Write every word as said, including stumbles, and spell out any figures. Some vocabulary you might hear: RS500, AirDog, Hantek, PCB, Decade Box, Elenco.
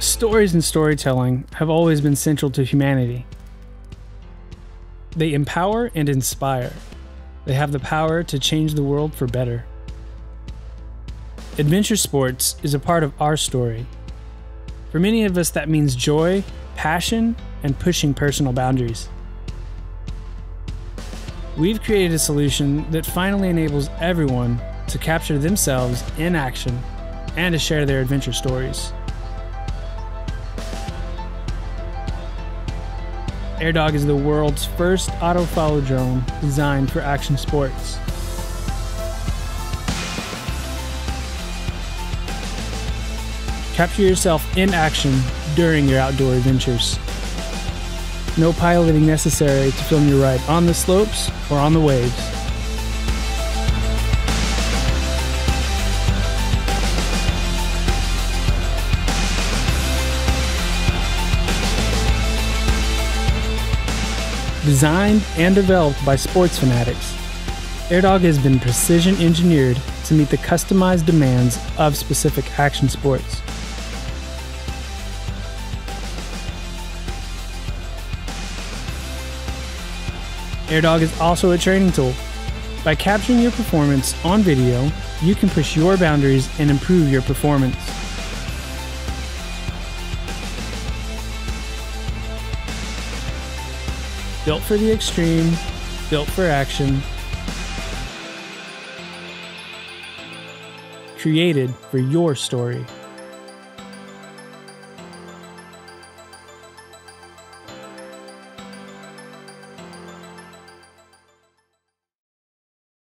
Stories and storytelling have always been central to humanity. They empower and inspire. They have the power to change the world for better. Adventure sports is a part of our story. For many of us, that means joy, passion, and pushing personal boundaries. We've created a solution that finally enables everyone to capture themselves in action and to share their adventure stories. AirDog is the world's first auto-follow drone designed for action sports. Capture yourself in action during your outdoor adventures. No piloting necessary to film your ride on the slopes or on the waves. Designed and developed by sports fanatics, AirDog has been precision engineered to meet the customized demands of specific action sports. AirDog is also a training tool. By capturing your performance on video, you can push your boundaries and improve your performance. Built for the extreme, built for action, created for your story.